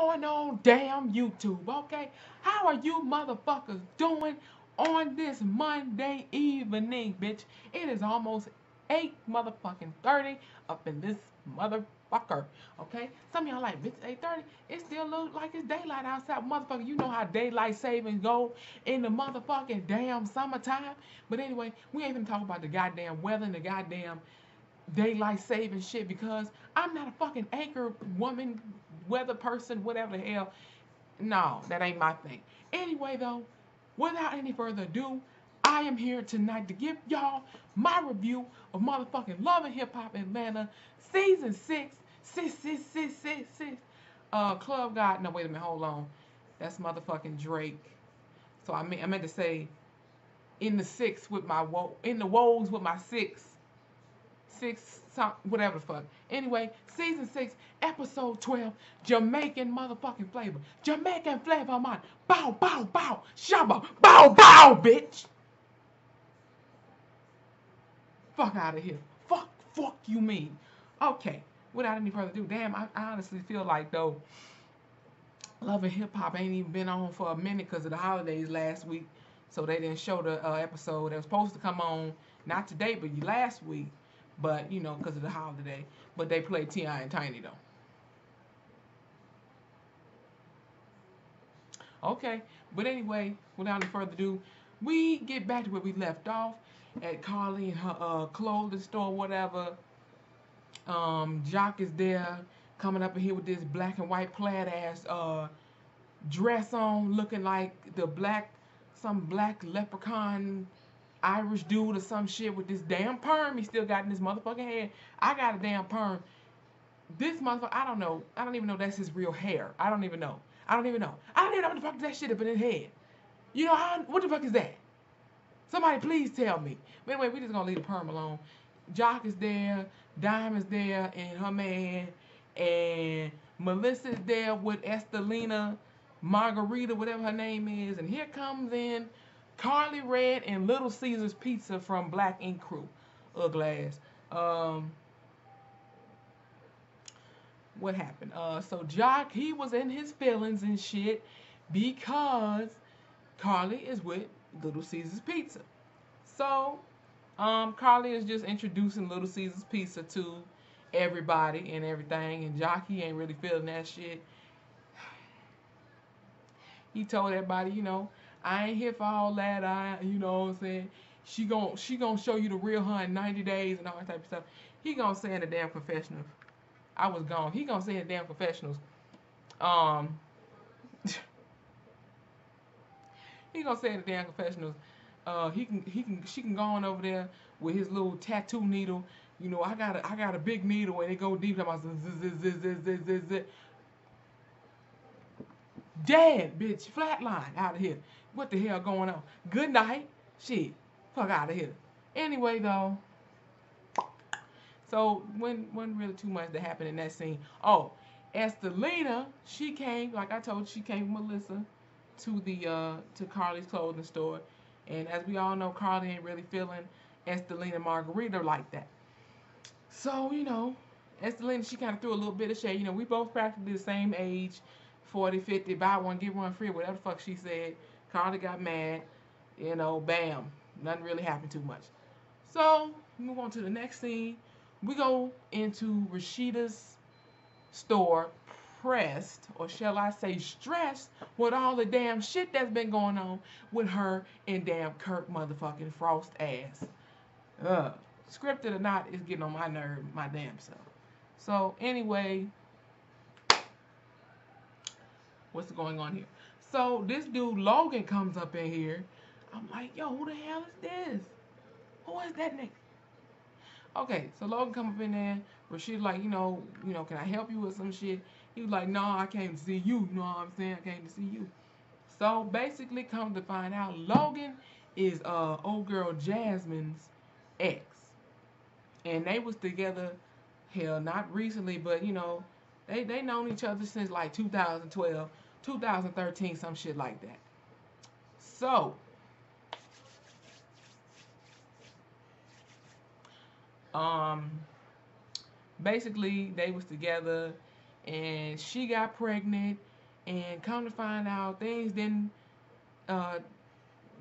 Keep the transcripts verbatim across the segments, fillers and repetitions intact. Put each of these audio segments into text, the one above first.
going on damn YouTube, okay? How are you motherfuckers doing on this Monday evening, bitch? It is almost eight motherfucking thirty up in this motherfucker, okay? Some of y'all like, bitch, eight thirty? It still look like it's daylight outside, motherfucker. You know how daylight savings go in the motherfucking damn summertime. But anyway, we ain't even talking about the goddamn weather and the goddamn daylight saving shit, because I'm not a fucking anchor woman, weather person, whatever the hell. No, that ain't my thing. Anyway, though, without any further ado, I am here tonight to give y'all my review of motherfucking Love and Hip Hop Atlanta season six, six, six, six, six, six. Uh, Club God. No, wait a minute, hold on. That's motherfucking Drake. So I mean, I meant to say, in the six with my woe, in the woes with my six. Six, whatever the fuck. Anyway, season six, episode twelve, Jamaican motherfucking flavor. Jamaican flavor, man. Bow, bow, bow. Shabba, bow, bow, bitch. Fuck out of here. Fuck, fuck you mean. Okay, without any further ado, damn, I, I honestly feel like, though, Love and Hip Hop ain't even been on for a minute because of the holidays last week. So they didn't show the uh, episode that was supposed to come on, not today, but last week. But, you know, because of the holiday. But they played T I and Tiny, though. Okay. But anyway, without any further ado, we get back to where we left off at Carly and her uh, clothing store, whatever. Um, Jock is there coming up in here with this black and white plaid ass uh, dress on, looking like the black, some black leprechaun Irish dude or some shit with this damn perm he still got in his motherfucking head. I got a damn perm. This motherfucker, I don't know. I don't even know that's his real hair. I don't even know. I don't even know. I don't even know what the fuck is that shit up in his head. You know, I, what the fuck is that? Somebody please tell me. But anyway, we just gonna leave the perm alone. Jock is there. Diamond's there and her man. And Melissa's there with Estelina Margarita, whatever her name is. And here comes in Carly Red and Little Caesar's Pizza from Black Ink Crew. Ugly ass. Um, what happened? Uh, so Jock, he was in his feelings and shit because Carly is with Little Caesar's Pizza. So um, Carly is just introducing Little Caesar's Pizza to everybody and everything. And Jock, he ain't really feeling that shit. He told everybody, you know, I ain't here for all that. I, you know what I'm saying? She gon' she gon' show you the real her in ninety days and all that type of stuff. He gon' say in the damn confessionals. I was gone. He gon' say in the damn confessionals. Um, he gon' say in the damn confessionals. Uh, he can he can she can go on over there with his little tattoo needle. You know, I got a, I got a big needle and it go deep. I'm like, z z z z z z. Dead, bitch. Flatline out of here. What the hell going on? Good night. Shit. Fuck out of here. Anyway, though. So, when wasn't really too much that happened in that scene. Oh, Estelina, she came, like I told you, she came with Melissa to the, uh, to Carly's clothing store. And as we all know, Carly ain't really feeling Estelina Margarita like that. So, you know, Estelina, she kind of threw a little bit of shade. You know, we both practically the same age. forty, fifty, buy one, get one free, whatever the fuck she said. Carly got mad, you know, bam. Nothing really happened too much. So, move on to the next scene. We go into Rashida's store, pressed, or shall I say stressed, with all the damn shit that's been going on with her and damn Kirk motherfucking Frost ass. Ugh. Scripted or not, it's getting on my nerve, my damn self. So, anyway, what's going on here? So this dude Logan comes up in here. I'm like, yo, who the hell is this? Who is that nigga? Okay, so Logan come up in there. Rashida's like, you know, you know, can I help you with some shit? He was like, no, I came to see you. You know what I'm saying? I came to see you. So basically, come to find out, Logan is uh old girl Jasmine's ex, and they was together. Hell, not recently, but you know, they they known each other since like two thousand twelve. two thousand thirteen, some shit like that. So, um, basically, they was together, and she got pregnant, and come to find out things didn't, uh,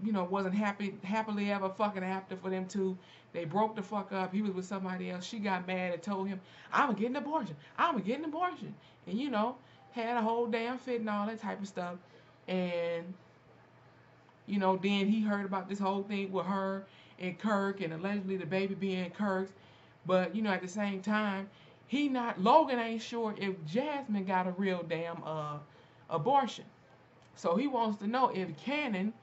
you know, wasn't happy, happily ever fucking after for them two. They broke the fuck up. He was with somebody else. She got mad and told him, I'm gonna get an abortion. I'm gonna get an abortion. And, you know, had a whole damn fit and all that type of stuff. And, you know, then he heard about this whole thing with her and Kirk and allegedly the baby being Kirk's. But, you know, at the same time, he not, Logan ain't sure if Jasmine got a real damn uh, abortion. So he wants to know if Cannon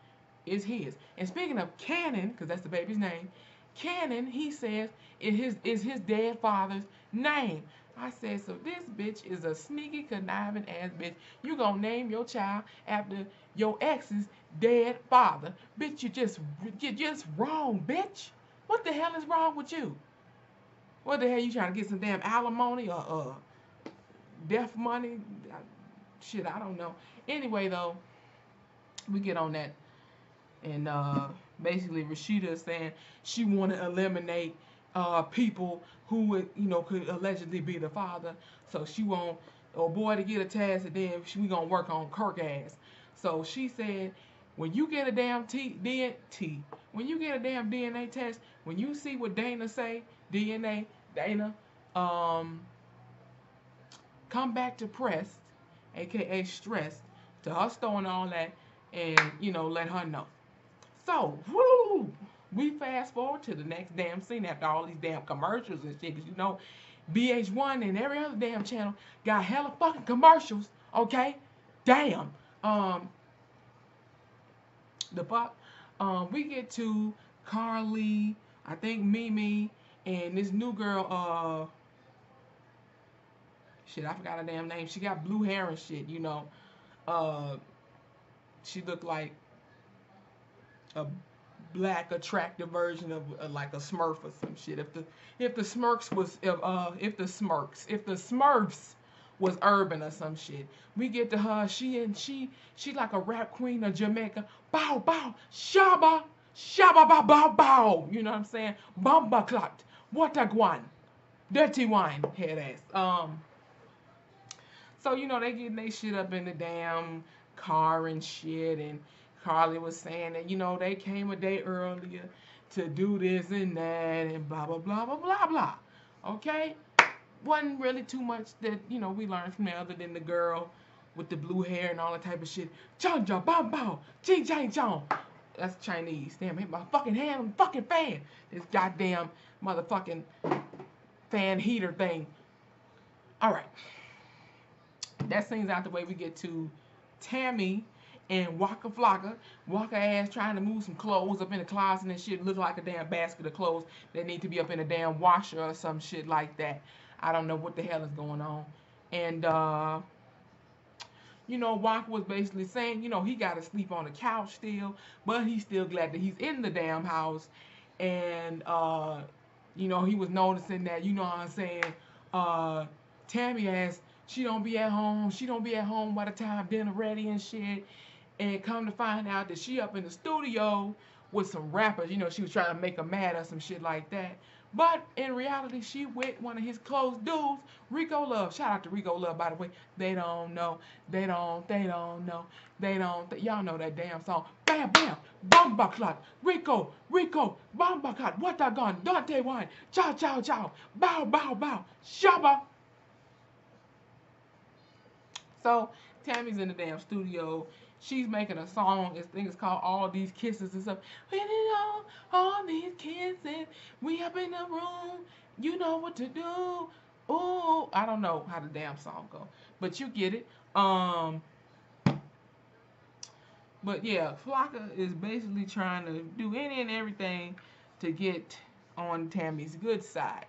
is his. And speaking of Cannon, because that's the baby's name, Cannon, he says, is his, is his dead father's name. I said, so this bitch is a sneaky, conniving ass bitch. You gonna name your child after your ex's dead father. Bitch, you just, you're just wrong, bitch. What the hell is wrong with you? What the hell, you trying to get some damn alimony or uh, death money? I, shit, I don't know. Anyway, though, we get on that. And uh, basically, Rashida is saying she want to eliminate Uh, people who would, you know, could allegedly be the father, so she won't, oh boy, to get a task, and then she, we gonna work on Kirk ass. So she said, when you get a damn T, D, T, when you get a damn D N A test, when you see what Dana say, D N A, Dana, um, come back depressed, aka stressed, to her store and all that, and you know, let her know. So, woo. We fast forward to the next damn scene after all these damn commercials and shit. Because, you know, B H one and every other damn channel got hella fucking commercials, okay? Damn. Um, the fuck? Um, we get to Carly, I think Mimi, and this new girl, uh, shit, I forgot her damn name. She got blue hair and shit, you know. Uh, she looked like a black attractive version of uh, like a Smurf or some shit. If the if the Smurfs was if, uh if the Smurfs if the Smurfs was urban or some shit. We get to her. She and she she like a rap queen of Jamaica. Bow bow shaba shaba bow bow bow. You know what I'm saying? Bamba clocked. Wataguan. Dirty wine head ass. Um. So you know they getting they shit up in the damn car and shit and. Carly was saying that, you know, they came a day earlier to do this and that and blah, blah, blah, blah, blah, blah. Okay? Wasn't really too much that, you know, we learned from there other than the girl with the blue hair and all that type of shit. Chang Chang Bang Bang Ching Chang Chong. That's Chinese. Damn, hit my fucking hand on the fucking fan. This goddamn motherfucking fan heater thing. All right. That scene's out the way. We get to Tammy. And Waka Flocka, Waka ass trying to move some clothes up in the closet and shit, look like a damn basket of clothes that need to be up in a damn washer or some shit like that. I don't know what the hell is going on. And, uh, you know, Waka was basically saying, you know, he got to sleep on the couch still, but he's still glad that he's in the damn house. And, uh, you know, he was noticing that, you know what I'm saying, uh, Tammy ass, she don't be at home, she don't be at home by the time dinner ready and shit. And come to find out that she up in the studio with some rappers. You know, she was trying to make him mad or some shit like that. But in reality, she with one of his close dudes, Rico Love. Shout out to Rico Love, by the way. They don't know. They don't. They don't know. They don't. Th Y'all know that damn song. Bam, bam. Bomba clot. Rico. Rico. Bomba clot. What a gun. Dante wine. Chow, chow, chow. Bow, bow, bow. Shabba. So, Tammy's in the damn studio. She's making a song. This thing is called All These Kisses and stuff. We did all, all these kisses. We up in the room. You know what to do. Ooh. I don't know how the damn song go. But you get it. Um. But yeah, Flocka is basically trying to do any and everything to get on Tammy's good side.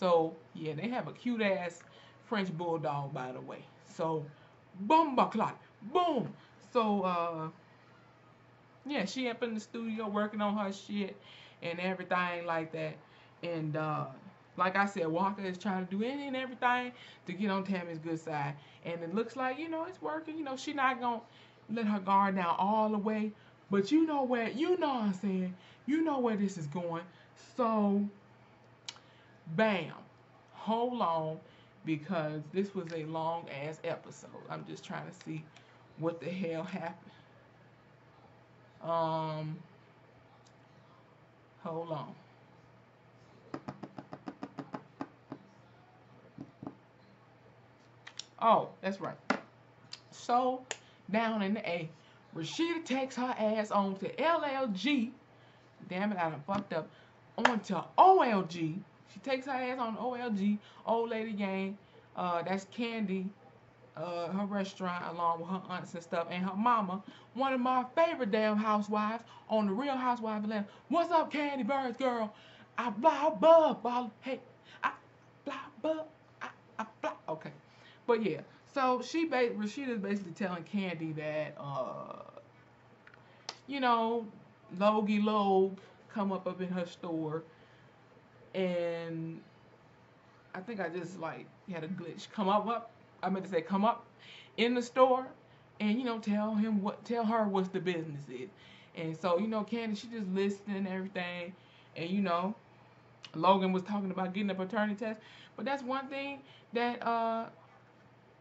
So, yeah, they have a cute ass French bulldog, by the way. So, Bomba Clot. Boom. So, uh, yeah, she up in the studio working on her shit and everything like that. And, uh, like I said, Walker is trying to do any and everything to get on Tammy's good side. And it looks like, you know, it's working. You know, she not going to let her guard down all the way. But you know where, you know what I'm saying. You know where this is going. So, bam. Hold on. because this was a long ass episode. I'm just trying to see what the hell happened. Um, hold on. Oh, that's right. So, down in the A, Rashida takes her ass on to L L G. Damn it, I done fucked up. On to O L G. She takes her ass on O L G, Old Lady Gang. Uh, that's Kandi, uh, her restaurant, along with her aunts and stuff, and her mama. One of my favorite damn housewives on the Real Housewives of Atlanta. What's up, Kandi Burruss, girl? I blah, blah, blah. Hey, I blah, blah, I, I blah. Okay. But yeah, so she ba- Rashida's basically telling Kandi that, uh, you know, Logie Loeb come up up in her store, and I think I just like had a glitch. Come up up, I meant to say come up in the store, and you know tell him what, tell her what's the business is, and so you know Kandi, she just listening and everything, and you know. Logan was talking about getting a paternity test, but that's one thing that uh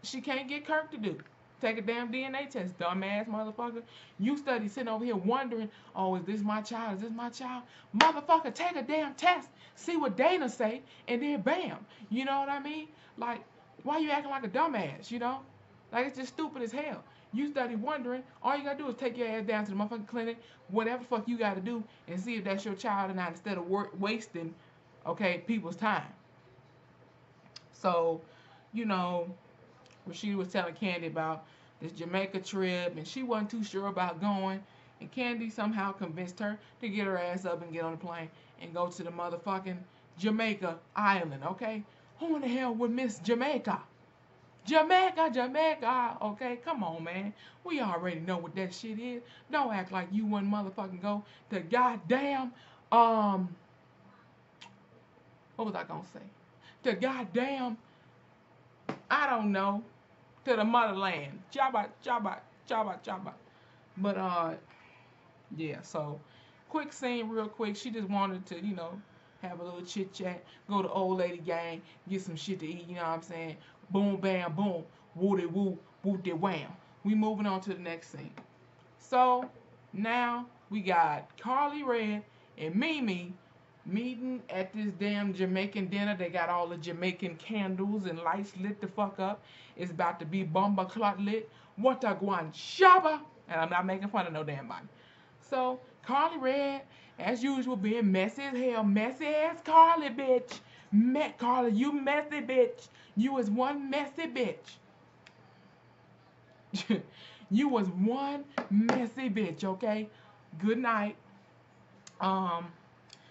she can't get Kirk to do. Take a damn D N A test, dumbass motherfucker. You study sitting over here wondering, oh, is this my child? Is this my child? Motherfucker, take a damn test. See what Dana say, and then bam. You know what I mean? Like, why you acting like a dumbass, you know? Like, it's just stupid as hell. You study wondering, all you gotta do is take your ass down to the motherfucking clinic, whatever the fuck you gotta do, and see if that's your child or not, instead of work, wasting, okay, people's time. So, you know, Rashida was telling Kandi about this Jamaica trip, and she wasn't too sure about going, and Kandi somehow convinced her to get her ass up and get on the plane and go to the motherfucking Jamaica island, okay? Who in the hell would miss Jamaica? Jamaica, Jamaica, okay? Come on, man. We already know what that shit is. Don't act like you wouldn't motherfucking go to goddamn, um... what was I gonna say? To goddamn, I don't know, to the motherland. Jabba, jabba, jabba, jabba. But, uh, yeah, so, quick scene real quick. She just wanted to, you know, have a little chit-chat, go to Old Lady Gang, get some shit to eat, you know what I'm saying? Boom, bam, boom, woo-de-woo, woo-de-wham. We moving on to the next scene. So, now, we got Carly Red and Mimi meeting at this damn Jamaican dinner. They got all the Jamaican candles and lights lit the fuck up. It's about to be bomba clot lit. What a guan shaba. And I'm not making fun of no damn body. So, Carly Red, as usual, being messy as hell. Messy as Carly, bitch. Met Carly, you messy bitch. You was one messy bitch. You was one messy bitch, okay? Good night. Um...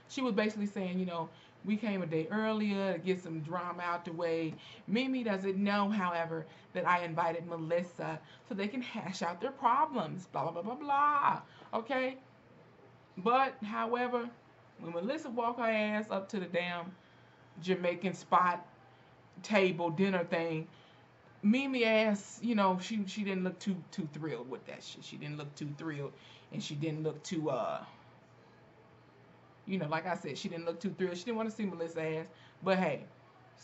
She was basically saying, you know, we came a day earlier to get some drama out the way. Mimi doesn't know, however, that I invited Melissa so they can hash out their problems. Blah, blah, blah, blah, blah. Okay? But, however, when Melissa walked her ass up to the damn Jamaican spot table dinner thing, Mimi asked, you know, she, she didn't look too, too thrilled with that shit. She didn't look too thrilled, and she didn't look too, uh... you know, like I said, she didn't look too thrilled. She didn't want to see Melissa's ass. But, hey.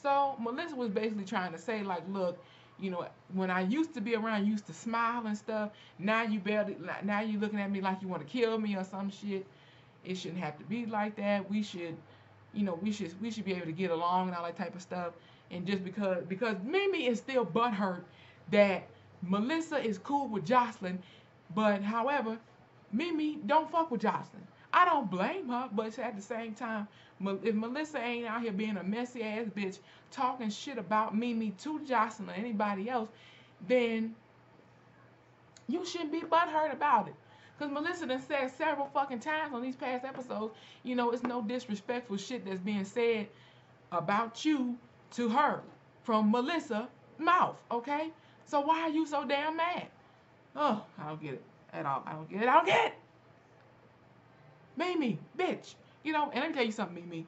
So, Melissa was basically trying to say, like, look, you know, when I used to be around, you used to smile and stuff. Now you barely, now you looking at me like you want to kill me or some shit. It shouldn't have to be like that. We should, you know, we should we should be able to get along and all that type of stuff. And just because, because Mimi is still butthurt that Melissa is cool with Jocelyn. But, however, Mimi don't fuck with Jocelyn. I don't blame her, but at the same time, if Melissa ain't out here being a messy ass bitch, talking shit about Mimi to Jocelyn or anybody else, then you shouldn't be butthurt about it. Because Melissa done said several fucking times on these past episodes, you know, it's no disrespectful shit that's being said about you to her from Melissa's mouth, okay? So why are you so damn mad? Oh, I don't get it at all. I don't get it. I don't get it. Mimi, bitch, you know, and let me tell you something, Mimi.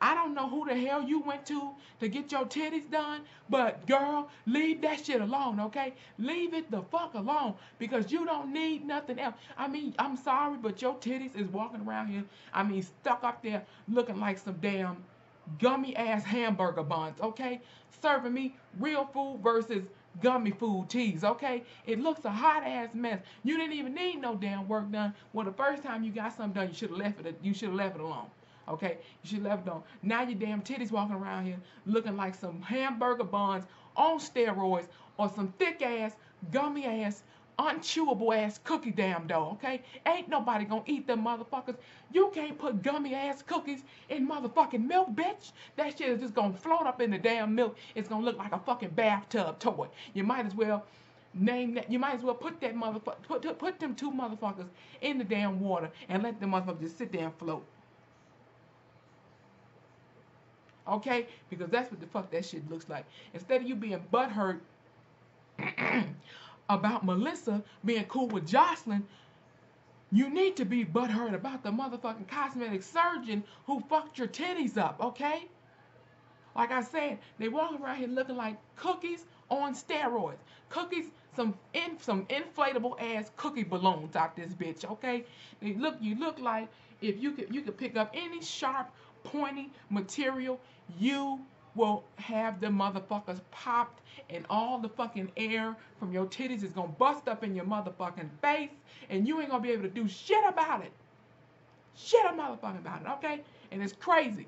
I don't know who the hell you went to to get your titties done, but girl, leave that shit alone, okay? Leave it the fuck alone because you don't need nothing else. I mean, I'm sorry, but your titties is walking around here, I mean, stuck up there looking like some damn gummy ass hamburger buns, okay? Serving me real food versus gummy food cheese, okay? It looks a hot ass mess. You didn't even need no damn work done. Well, the first time you got something done, you should have left it. You should have left it alone, okay? You should have left it alone. Now your damn titties walking around here looking like some hamburger buns on steroids or some thick ass, gummy ass, unchewable ass cookie damn dough, okay? Ain't nobody gonna eat them motherfuckers. You can't put gummy ass cookies in motherfucking milk, bitch. That shit is just gonna float up in the damn milk. It's gonna look like a fucking bathtub toy. You might as well name that. You might as well put that motherfucker, put, put them two motherfuckers in the damn water and let them motherfuckers just sit there and float. Okay? Because that's what the fuck that shit looks like. Instead of you being butthurt about Melissa being cool with Jocelyn, you need to be butthurt about the motherfucking cosmetic surgeon who fucked your titties up, okay? Like I said, they walk around here looking like cookies on steroids. Cookies, some in, some inflatable ass cookie balloons out this bitch, okay? They look, you look like if you could, you could pick up any sharp, pointy material, you will have the motherfuckers popped, and all the fucking air from your titties is gonna bust up in your motherfucking face, and you ain't gonna be able to do shit about it. Shit a motherfucking about it, okay? And it's crazy.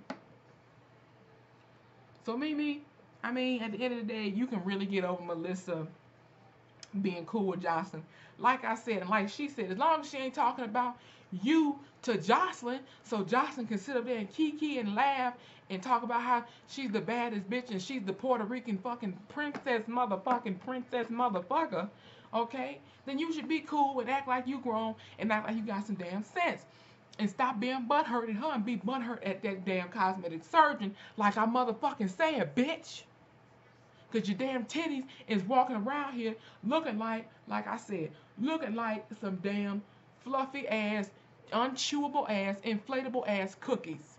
So Mimi, I mean, at the end of the day, you can really get over Melissa being cool with Jocelyn. Like I said, and like she said, as long as she ain't talking about you to Jocelyn, so Jocelyn can sit up there and kiki and laugh and talk about how she's the baddest bitch and she's the Puerto Rican fucking princess motherfucking princess motherfucker, okay? Then you should be cool and act like you grown and act like you got some damn sense. And stop being butthurt at her and be butthurt at that damn cosmetic surgeon like I motherfucking said, bitch. Because your damn titties is walking around here looking like, like I said, looking like some damn fluffy ass, unchewable ass, inflatable ass cookies.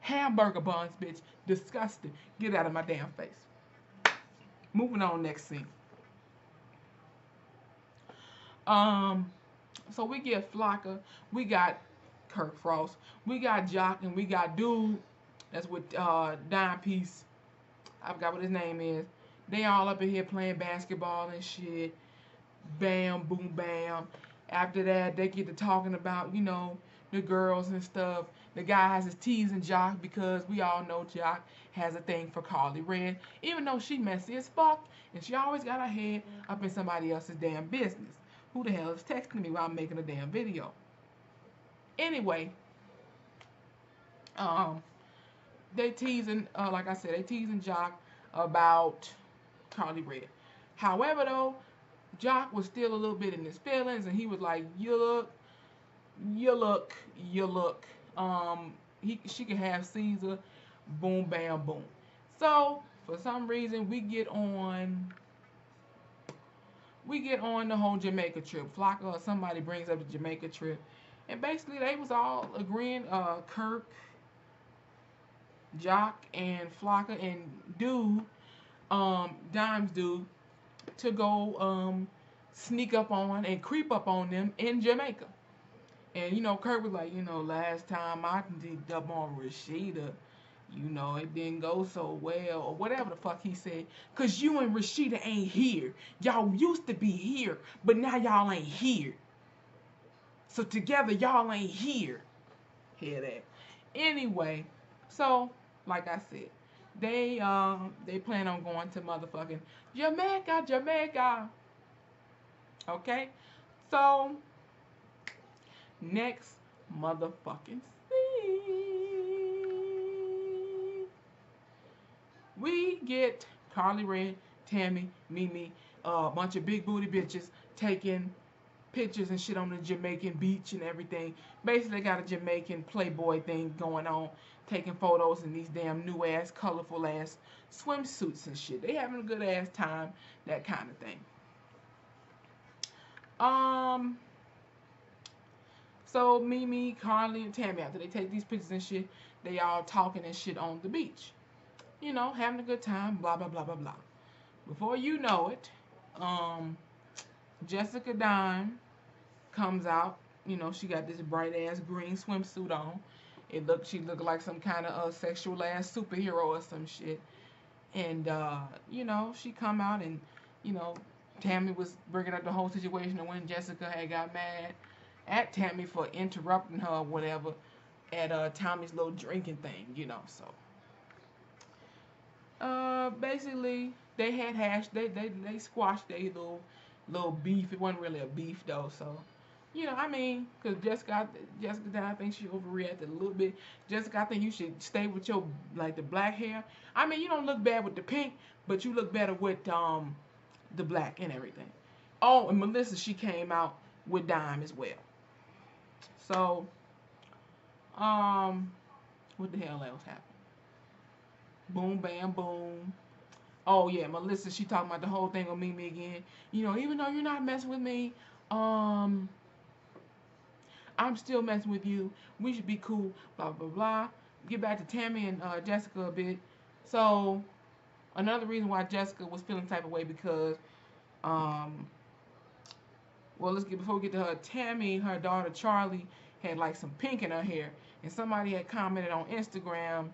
Hamburger buns, bitch. Disgusting. Get out of my damn face. Moving on, next scene. Um, so we get Flocka, we got Kirk Frost, we got Jock, and we got Dude. That's with uh, Dime Piece. I forgot what his name is. They all up in here playing basketball and shit. Bam, boom, bam. After that, they get to talking about, you know, the girls and stuff. The guys is teasing Jock because we all know Jock has a thing for Carly Red, even though she messy as fuck and she always got her head up in somebody else's damn business. Who the hell is texting me while I'm making a damn video? Anyway, um, they teasing, uh, like I said, they teasing Jock about Carly Red. However, though, Jock was still a little bit in his feelings, and he was like, you look, you look, you look. Um, he, she could have Caesar, boom, bam, boom. So, for some reason, we get on, we get on the whole Jamaica trip. Flocka or somebody brings up the Jamaica trip, and basically they was all agreeing, uh, Kirk, Jock, and Flocka, and Dude, um, Dimes Dude, to go um, sneak up on and creep up on them in Jamaica. And, you know, Kirk was like, you know, last time I did up on Rashida, you know, it didn't go so well, or whatever the fuck he said, because you and Rashida ain't here. Y'all used to be here, but now y'all ain't here. So together, y'all ain't here. Hear that. Anyway, so, like I said, They um they plan on going to motherfucking Jamaica, Jamaica. Okay, so next motherfucking scene, we get Carly Rae, Tammy, Mimi, a uh, bunch of big booty bitches taking pictures and shit on the Jamaican beach and everything. Basically, got a Jamaican Playboy thing going on, taking photos in these damn new ass, colorful ass swimsuits and shit. They having a good ass time, that kind of thing. Um, so Mimi, Carly, and Tammy, after they take these pictures and shit, they all talking and shit on the beach. You know, having a good time, blah, blah, blah, blah, blah. Before you know it, um, Jessica Dime comes out. You know, she got this bright ass green swimsuit on. It looked, she looked like some kind of uh, sexual ass superhero or some shit. And, uh, you know, she come out and, you know, Tammy was bringing up the whole situation of when Jessica had got mad at Tammy for interrupting her or whatever at uh, Tommy's little drinking thing, you know, so. Uh, basically, they had hash, they, they, they squashed their little, little beef. It wasn't really a beef, though, so. You know, I mean, because Jessica, Jessica, I think she overreacted a little bit. Jessica, I think you should stay with your, like, the black hair. I mean, you don't look bad with the pink, but you look better with um the black and everything. Oh, and Melissa, she came out with Dime as well. So, um, what the hell else happened? Boom, bam, boom. Oh, yeah, Melissa, she talking about the whole thing with Mimi again. You know, even though you're not messing with me, um... I'm still messing with you. We should be cool. Blah, blah, blah. Get back to Tammy and uh, Jessica a bit. So, another reason why Jessica was feeling type of way because, um, well, let's get, before we get to her, Tammy, her daughter Charlie, had like some pink in her hair. And somebody had commented on Instagram,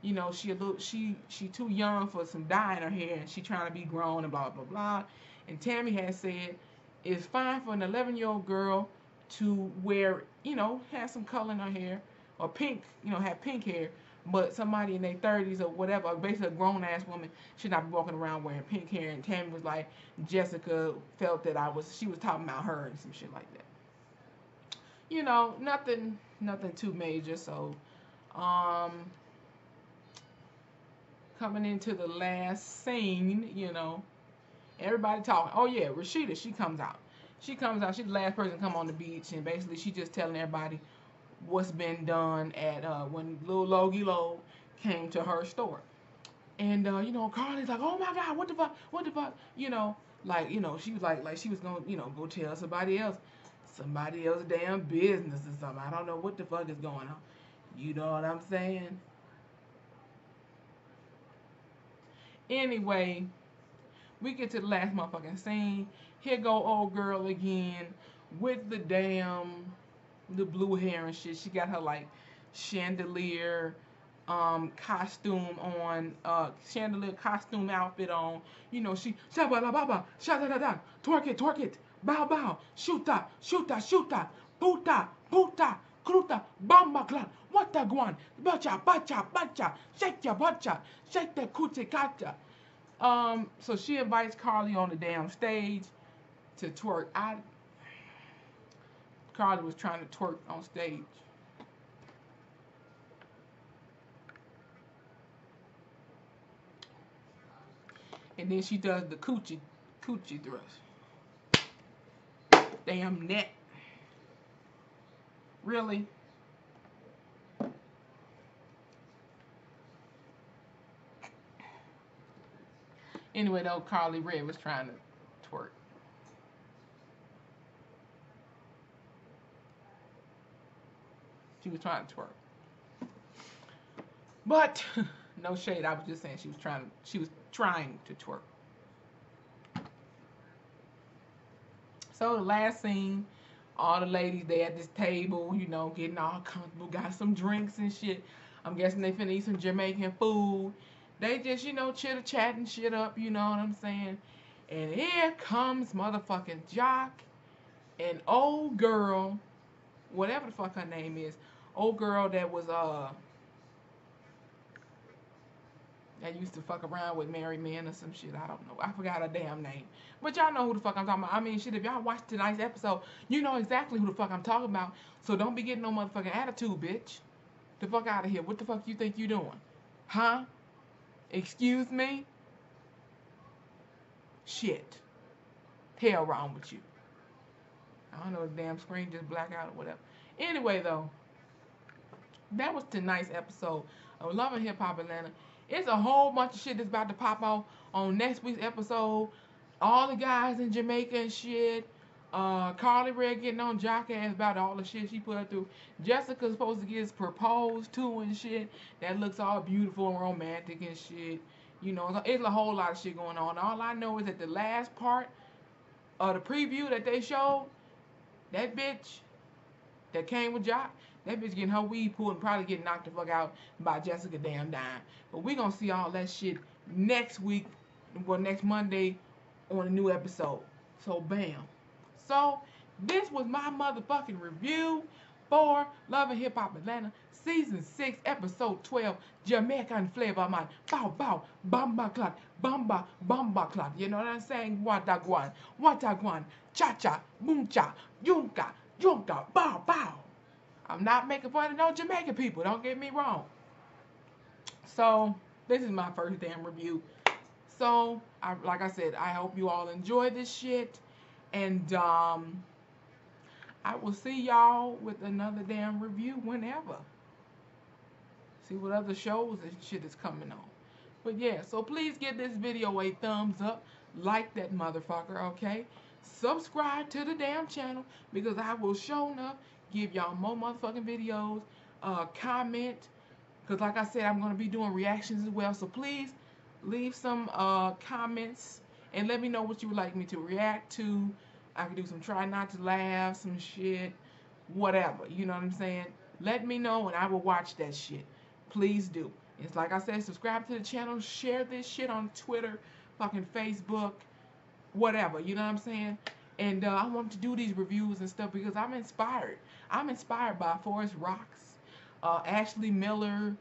you know, she a little, she, she too young for some dye in her hair and she trying to be grown and blah, blah, blah. And Tammy had said, it's fine for an eleven year old girl to wear, you know, have some color in her hair, or pink, you know, have pink hair, but somebody in their thirties or whatever, basically a grown-ass woman, should not be walking around wearing pink hair. And Tammy was like, Jessica felt that I was, she was talking about her and some shit like that. You know, nothing, nothing too major, so, um, coming into the last scene, you know, everybody talking. Oh yeah, Rashida, she comes out. She comes out, she's the last person to come on the beach, and basically she just telling everybody what's been done at uh, when Lil Logie Lo came to her store. And, uh, you know, Carly's like, oh my God, what the fuck, what the fuck, you know, like, you know, she was like, like she was going to, you know, go tell somebody else, somebody else's damn business or something. I don't know what the fuck is going on. You know what I'm saying? Anyway, we get to the last motherfucking scene. Here go old girl again with the damn, the blue hair and shit. She got her like chandelier um, costume on, uh, chandelier costume outfit on. You know, she, shabba da ba ba, shabba da da, twerk it, twerk it, bow bow, shoota, shoota, shoota, boota, boota, kruta, bamba clan, what a guan, bacha, bacha, bacha, shake ya bacha, shake the coochie kacha. Um, so she invites Carly on the damn stage to twerk. I Carly was trying to twerk on stage. And then she does the coochie coochie thrust. Damn neck. Really? Anyway, though, Carly Rae was trying to twerk. She was trying to twerk. But no shade, I was just saying she was trying to she was trying to twerk. So the last scene, all the ladies they at this table, you know, getting all comfortable, got some drinks and shit. I'm guessing they finna eat some Jamaican food. They just, you know, chitter-chatting shit up, you know what I'm saying? And here comes motherfucking Jock and old girl, whatever the fuck her name is, old girl that was, uh, that used to fuck around with married men or some shit. I don't know. I forgot her damn name. But y'all know who the fuck I'm talking about. I mean, shit, if y'all watched tonight's episode, you know exactly who the fuck I'm talking about. So don't be getting no motherfucking attitude, bitch. The fuck out of here. What the fuck you think you doing? Huh? Excuse me? Shit. Hell wrong with you. I don't know, the damn screen just black out or whatever. Anyway, though, that was tonight's episode of Love and Hip Hop Atlanta. It's a whole bunch of shit that's about to pop off on next week's episode. All the guys in Jamaica and shit. Uh, Carly Rae getting on Jock ass about all the shit she put through. Jessica's supposed to get proposed to and shit. That looks all beautiful and romantic and shit. You know, it's a whole lot of shit going on. All I know is that the last part of the preview that they showed, that bitch that came with Jock, That bitch getting her weed pulled and probably getting knocked the fuck out by Jessica damn Dime. But we're going to see all that shit next week, well, next Monday on a new episode. So, bam. So, this was my motherfucking review for Love and Hip Hop Atlanta, Season six, Episode twelve, Jamaican Flavor, man. Bow, bow, bamba clot, bamba, bamba clot. You know what I'm saying? Wataguan, wataguan, cha-cha, boom-cha, yunka, yunka, bow, bow. I'm not making fun of no Jamaican people. Don't get me wrong. So, this is my first damn review. So, I, like I said, I hope you all enjoy this shit. And, um... I will see y'all with another damn review whenever. See what other shows and shit is coming on. But yeah, so please give this video a thumbs up. Like that motherfucker, okay? Subscribe to the damn channel because I will show enough give y'all more motherfucking videos. Uh, comment. Because like I said, I'm going to be doing reactions as well. So please leave some uh, comments and let me know what you would like me to react to. I can do some try not to laugh, some shit, whatever. You know what I'm saying? Let me know and I will watch that shit. Please do. It's like I said, subscribe to the channel. Share this shit on Twitter, fucking Facebook, whatever. You know what I'm saying? And uh, I want to do these reviews and stuff because I'm inspired. I'm inspired by four its rox, uh, Ashley Miller,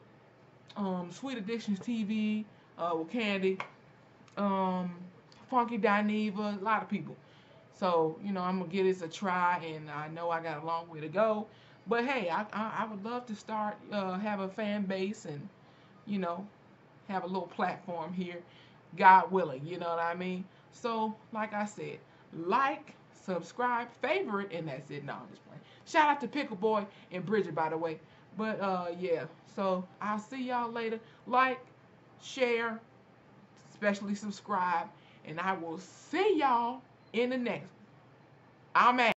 um, Sweet Addictions T V, uh, with Kandi, um, Funky Dineva, a lot of people. So, you know, I'm going to give this a try, and I know I got a long way to go. But, hey, I I, I would love to start, uh, have a fan base and, you know, have a little platform here, God willing, you know what I mean? So, like I said, like, subscribe, favorite, and that's it. No, I'm just playing. Shout out to Pickle Boy and Bridget, by the way. But, uh, yeah, so I'll see y'all later. Like, share, especially subscribe, and I will see y'all in the next. I'm at